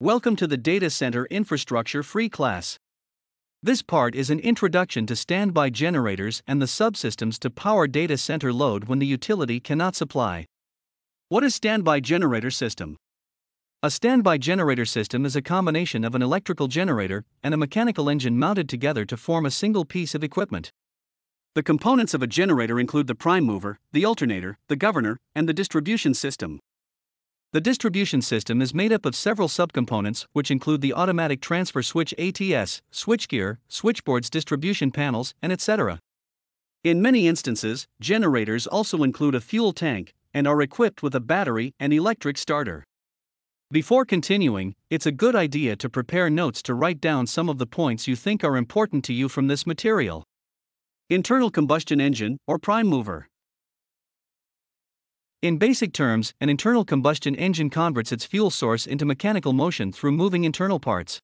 Welcome to the Data Center Infrastructure Free class. This part is an introduction to standby generators and the subsystems to power data center load when the utility cannot supply. What is standby generator system? A standby generator system is a combination of an electrical generator and a mechanical engine mounted together to form a single piece of equipment. The components of a generator include the prime mover, the alternator, the governor, and the distribution system. The distribution system is made up of several subcomponents, which include the automatic transfer switch ATS, switchgear, switchboards, distribution panels, and etc. In many instances, generators also include a fuel tank and are equipped with a battery and electric starter. Before continuing, it's a good idea to prepare notes to write down some of the points you think are important to you from this material. Internal combustion engine or prime mover. In basic terms, an internal combustion engine converts its fuel source into mechanical motion through moving internal parts.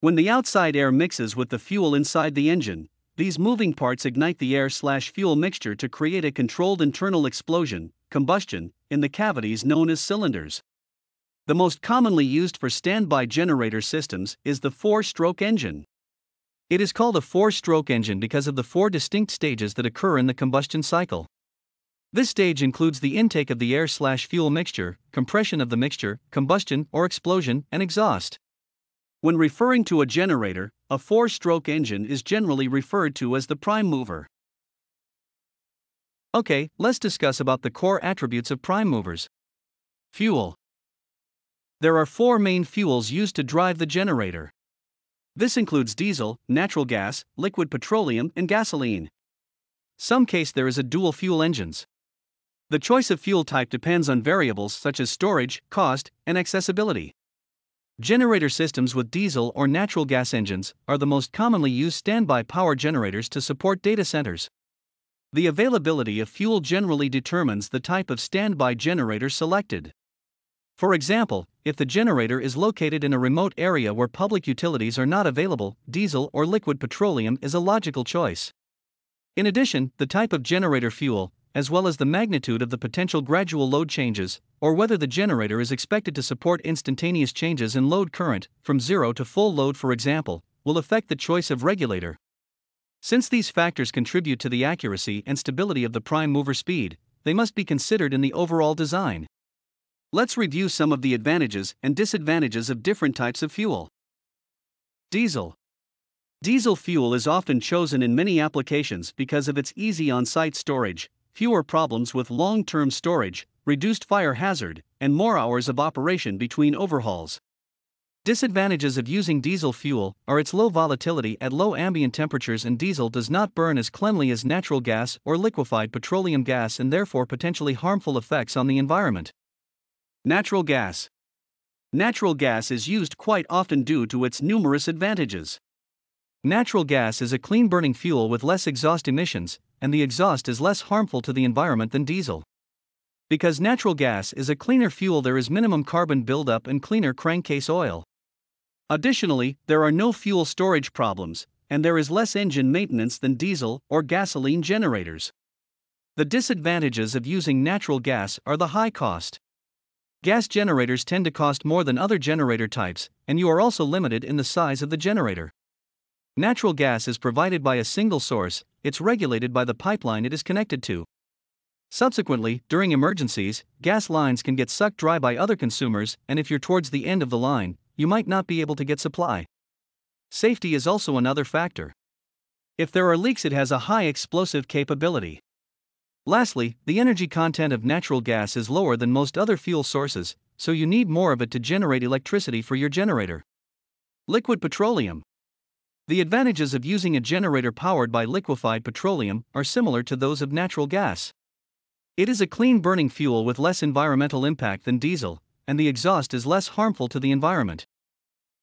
When the outside air mixes with the fuel inside the engine, these moving parts ignite the air/fuel mixture to create a controlled internal explosion, combustion, in the cavities known as cylinders. The most commonly used for standby generator systems is the four-stroke engine. It is called a four-stroke engine because of the four distinct stages that occur in the combustion cycle. This stage includes the intake of the air/fuel mixture, compression of the mixture, combustion or explosion, and exhaust. When referring to a generator, a four-stroke engine is generally referred to as the prime mover. Okay, let's discuss about the core attributes of prime movers. Fuel. There are four main fuels used to drive the generator. This includes diesel, natural gas, liquid petroleum, and gasoline. Some case there is a dual-fuel engines. The choice of fuel type depends on variables such as storage, cost, and accessibility. Generator systems with diesel or natural gas engines are the most commonly used standby power generators to support data centers. The availability of fuel generally determines the type of standby generator selected. For example, if the generator is located in a remote area where public utilities are not available, diesel or liquid petroleum is a logical choice. In addition, the type of generator fuel, as well as the magnitude of the potential gradual load changes, or whether the generator is expected to support instantaneous changes in load current, from zero to full load for example, will affect the choice of regulator. Since these factors contribute to the accuracy and stability of the prime mover speed, they must be considered in the overall design. Let's review some of the advantages and disadvantages of different types of fuel. Diesel. Diesel fuel is often chosen in many applications because of its easy on-site storage, fewer problems with long-term storage, reduced fire hazard, and more hours of operation between overhauls. Disadvantages of using diesel fuel are its low volatility at low ambient temperatures, and diesel does not burn as cleanly as natural gas or liquefied petroleum gas, and therefore potentially harmful effects on the environment. Natural gas. Natural gas is used quite often due to its numerous advantages. Natural gas is a clean-burning fuel with less exhaust emissions, and the exhaust is less harmful to the environment than diesel. Because natural gas is a cleaner fuel, there is minimum carbon buildup and cleaner crankcase oil. Additionally, there are no fuel storage problems, and there is less engine maintenance than diesel or gasoline generators. The disadvantages of using natural gas are the high cost. Gas generators tend to cost more than other generator types, and you are also limited in the size of the generator. Natural gas is provided by a single source, it's regulated by the pipeline it is connected to. Subsequently, during emergencies, gas lines can get sucked dry by other consumers, and if you're towards the end of the line, you might not be able to get supply. Safety is also another factor. If there are leaks, it has a high explosive capability. Lastly, the energy content of natural gas is lower than most other fuel sources, so you need more of it to generate electricity for your generator. Liquid petroleum. The advantages of using a generator powered by liquefied petroleum are similar to those of natural gas. It is a clean-burning fuel with less environmental impact than diesel, and the exhaust is less harmful to the environment.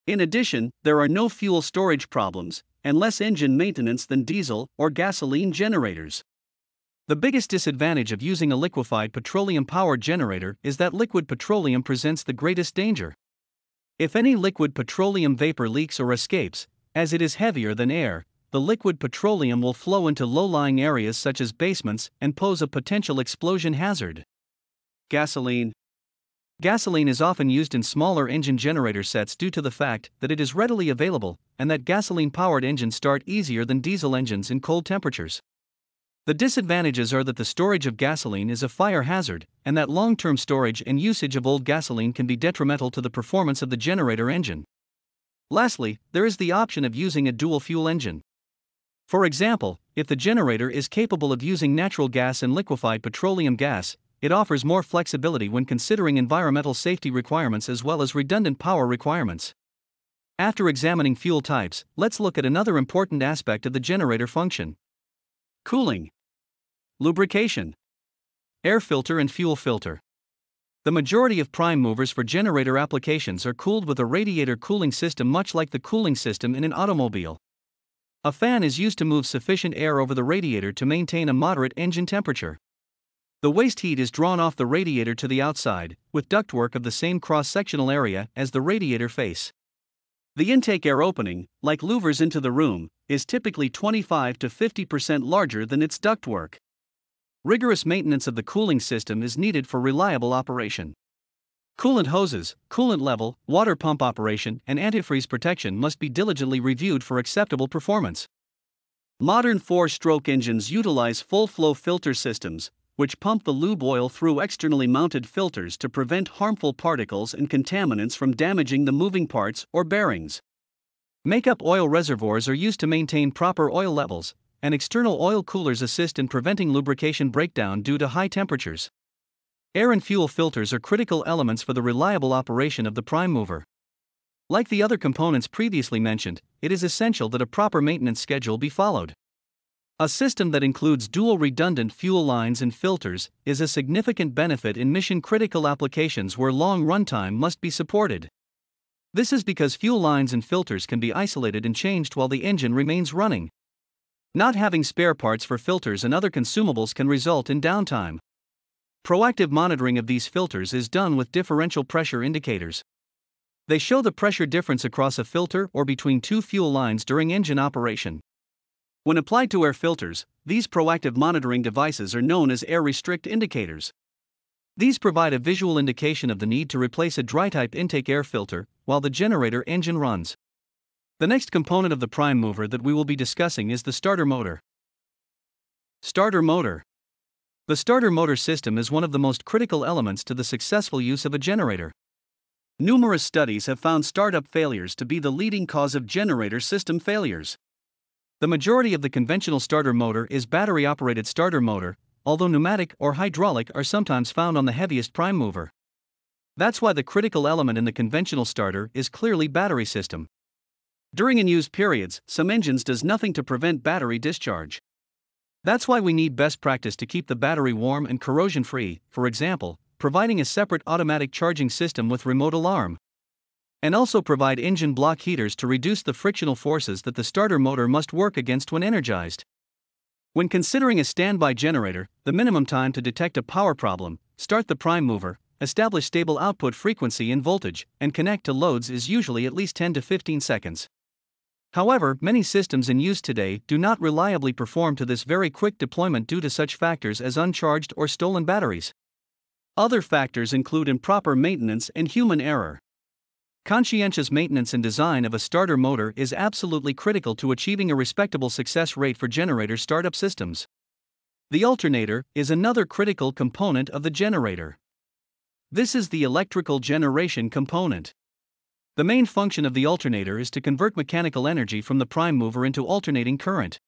In addition, there are no fuel storage problems and less engine maintenance than diesel or gasoline generators. The biggest disadvantage of using a liquefied petroleum-powered generator is that liquid petroleum presents the greatest danger. If any liquid petroleum vapor leaks or escapes, as it is heavier than air, the liquid petroleum will flow into low-lying areas such as basements and pose a potential explosion hazard. Gasoline. Gasoline is often used in smaller engine generator sets due to the fact that it is readily available and that gasoline-powered engines start easier than diesel engines in cold temperatures. The disadvantages are that the storage of gasoline is a fire hazard and that long-term storage and usage of old gasoline can be detrimental to the performance of the generator engine. Lastly, there is the option of using a dual-fuel engine. For example, if the generator is capable of using natural gas and liquefied petroleum gas, it offers more flexibility when considering environmental safety requirements as well as redundant power requirements. After examining fuel types, let's look at another important aspect of the generator function: cooling, lubrication, air filter, and fuel filter. The majority of prime movers for generator applications are cooled with a radiator cooling system, much like the cooling system in an automobile. A fan is used to move sufficient air over the radiator to maintain a moderate engine temperature. The waste heat is drawn off the radiator to the outside, with ductwork of the same cross-sectional area as the radiator face. The intake air opening, like louvers into the room, is typically 25 to 50% larger than its ductwork. Rigorous maintenance of the cooling system is needed for reliable operation. Coolant hoses, coolant level, water pump operation, and antifreeze protection must be diligently reviewed for acceptable performance. Modern four-stroke engines utilize full-flow filter systems, which pump the lube oil through externally mounted filters to prevent harmful particles and contaminants from damaging the moving parts or bearings. Makeup oil reservoirs are used to maintain proper oil levels, and external oil coolers assist in preventing lubrication breakdown due to high temperatures. Air and fuel filters are critical elements for the reliable operation of the prime mover. Like the other components previously mentioned, it is essential that a proper maintenance schedule be followed. A system that includes dual redundant fuel lines and filters is a significant benefit in mission-critical applications where long runtime must be supported. This is because fuel lines and filters can be isolated and changed while the engine remains running. Not having spare parts for filters and other consumables can result in downtime. Proactive monitoring of these filters is done with differential pressure indicators. They show the pressure difference across a filter or between two fuel lines during engine operation. When applied to air filters, these proactive monitoring devices are known as air restrict indicators. These provide a visual indication of the need to replace a dry-type intake air filter while the generator engine runs. The next component of the prime mover that we will be discussing is the starter motor. Starter motor. The starter motor system is one of the most critical elements to the successful use of a generator. Numerous studies have found startup failures to be the leading cause of generator system failures. The majority of the conventional starter motor is battery-operated starter motor, although pneumatic or hydraulic are sometimes found on the heaviest prime mover. That's why the critical element in the conventional starter is clearly battery system. During in-use periods, some engines does nothing to prevent battery discharge. That's why we need best practice to keep the battery warm and corrosion-free, for example, providing a separate automatic charging system with remote alarm. And also provide engine block heaters to reduce the frictional forces that the starter motor must work against when energized. When considering a standby generator, the minimum time to detect a power problem, start the prime mover, establish stable output frequency and voltage, and connect to loads is usually at least 10 to 15 seconds. However, many systems in use today do not reliably perform to this very quick deployment due to such factors as uncharged or stolen batteries. Other factors include improper maintenance and human error. Conscientious maintenance and design of a starter motor is absolutely critical to achieving a respectable success rate for generator startup systems. The alternator is another critical component of the generator. This is the electrical generation component. The main function of the alternator is to convert mechanical energy from the prime mover into alternating current.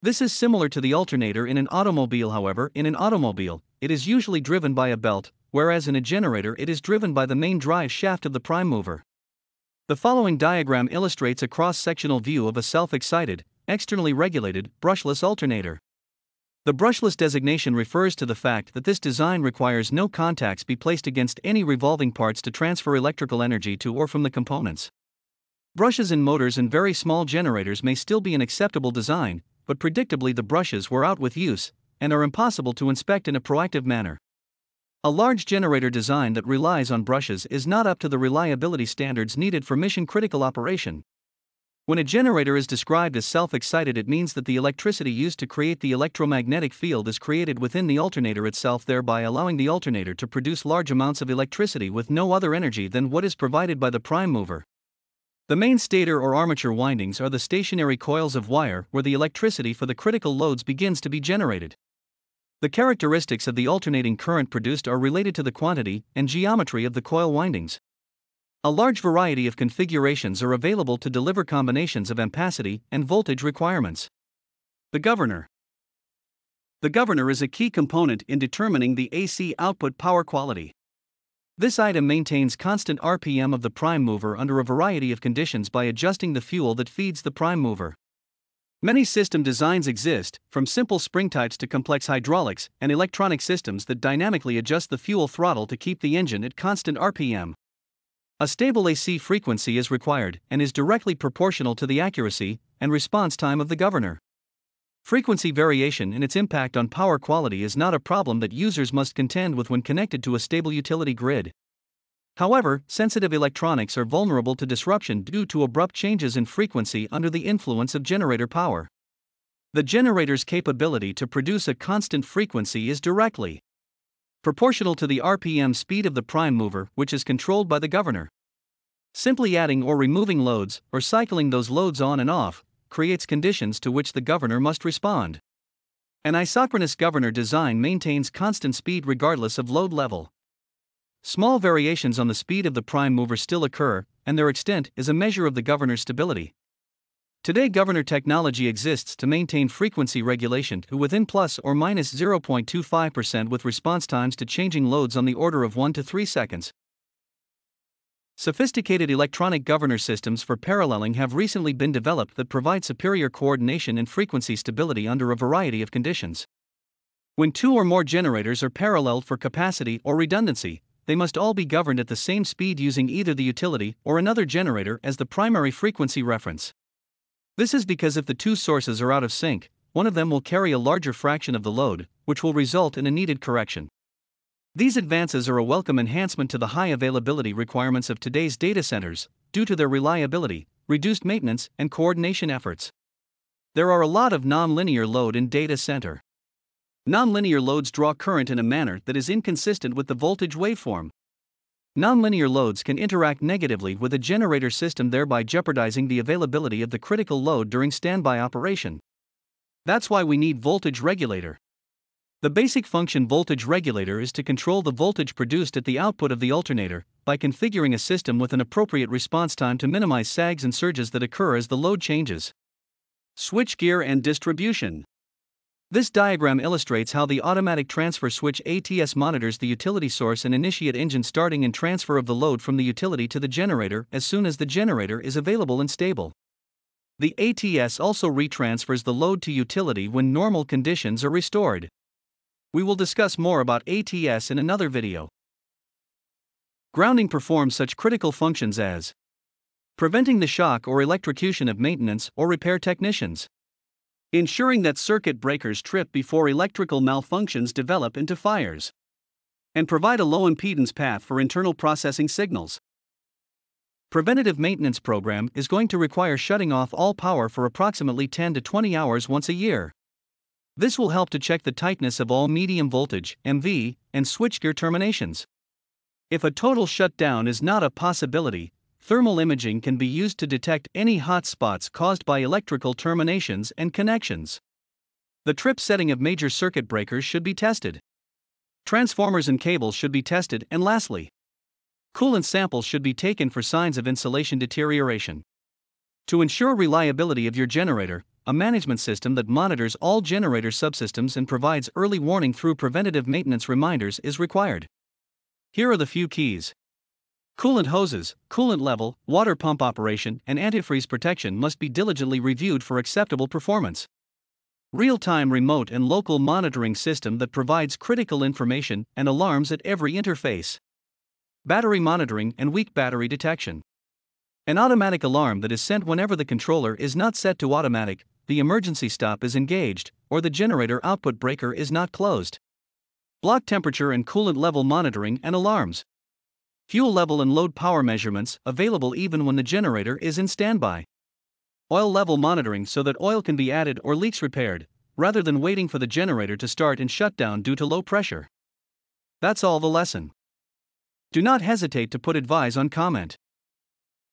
This is similar to the alternator in an automobile. However, in an automobile, it is usually driven by a belt, whereas in a generator it is driven by the main drive shaft of the prime mover. The following diagram illustrates a cross-sectional view of a self-excited, externally regulated, brushless alternator. The brushless designation refers to the fact that this design requires no contacts be placed against any revolving parts to transfer electrical energy to or from the components. Brushes in motors and very small generators may still be an acceptable design, but predictably the brushes were out with use and are impossible to inspect in a proactive manner. A large generator design that relies on brushes is not up to the reliability standards needed for mission-critical operation. When a generator is described as self-excited, it means that the electricity used to create the electromagnetic field is created within the alternator itself, thereby allowing the alternator to produce large amounts of electricity with no other energy than what is provided by the prime mover. The main stator or armature windings are the stationary coils of wire where the electricity for the critical loads begins to be generated. The characteristics of the alternating current produced are related to the quantity and geometry of the coil windings. A large variety of configurations are available to deliver combinations of ampacity and voltage requirements. The governor. The governor is a key component in determining the AC output power quality. This item maintains constant RPM of the prime mover under a variety of conditions by adjusting the fuel that feeds the prime mover. Many system designs exist, from simple spring types to complex hydraulics and electronic systems that dynamically adjust the fuel throttle to keep the engine at constant RPM. A stable AC frequency is required and is directly proportional to the accuracy and response time of the governor. Frequency variation and its impact on power quality is not a problem that users must contend with when connected to a stable utility grid. However, sensitive electronics are vulnerable to disruption due to abrupt changes in frequency under the influence of generator power. The generator's capability to produce a constant frequency is directly proportional to the RPM speed of the prime mover, which is controlled by the governor. Simply adding or removing loads, or cycling those loads on and off, creates conditions to which the governor must respond. An isochronous governor design maintains constant speed regardless of load level. Small variations on the speed of the prime mover still occur, and their extent is a measure of the governor's stability. Today, governor technology exists to maintain frequency regulation to within plus or minus 0.25% with response times to changing loads on the order of 1 to 3 seconds. Sophisticated electronic governor systems for paralleling have recently been developed that provide superior coordination and frequency stability under a variety of conditions. When two or more generators are paralleled for capacity or redundancy, they must all be governed at the same speed using either the utility or another generator as the primary frequency reference. This is because if the two sources are out of sync, one of them will carry a larger fraction of the load, which will result in a needed correction. These advances are a welcome enhancement to the high availability requirements of today's data centers, due to their reliability, reduced maintenance, and coordination efforts. There are a lot of nonlinear load in data center. Nonlinear loads draw current in a manner that is inconsistent with the voltage waveform. Nonlinear loads can interact negatively with a generator system, thereby jeopardizing the availability of the critical load during standby operation. That's why we need voltage regulator. The basic function voltage regulator is to control the voltage produced at the output of the alternator by configuring a system with an appropriate response time to minimize sags and surges that occur as the load changes. Switchgear and distribution. This diagram illustrates how the automatic transfer switch ATS monitors the utility source and initiate engine starting and transfer of the load from the utility to the generator as soon as the generator is available and stable. The ATS also retransfers the load to utility when normal conditions are restored. We will discuss more about ATS in another video. Grounding performs such critical functions as preventing the shock or electrocution of maintenance or repair technicians, ensuring that circuit breakers trip before electrical malfunctions develop into fires, and provide a low impedance path for internal processing signals. Preventative maintenance program is going to require shutting off all power for approximately 10 to 20 hours once a year. This will help to check the tightness of all medium voltage (MV) and switchgear terminations. If a total shutdown is not a possibility, thermal imaging can be used to detect any hot spots caused by electrical terminations and connections. The trip setting of major circuit breakers should be tested. Transformers and cables should be tested, and lastly, coolant samples should be taken for signs of insulation deterioration. To ensure reliability of your generator, a management system that monitors all generator subsystems and provides early warning through preventative maintenance reminders is required. Here are the few keys. Coolant hoses, coolant level, water pump operation, and antifreeze protection must be diligently reviewed for acceptable performance. Real-time remote and local monitoring system that provides critical information and alarms at every interface. Battery monitoring and weak battery detection. An automatic alarm that is sent whenever the controller is not set to automatic, the emergency stop is engaged, or the generator output breaker is not closed. Block temperature and coolant level monitoring and alarms. Fuel level and load power measurements available even when the generator is in standby. oil level monitoring so that oil can be added or leaks repaired, rather than waiting for the generator to start and shut down due to low pressure. That's all the lesson. Do not hesitate to put advice on comment.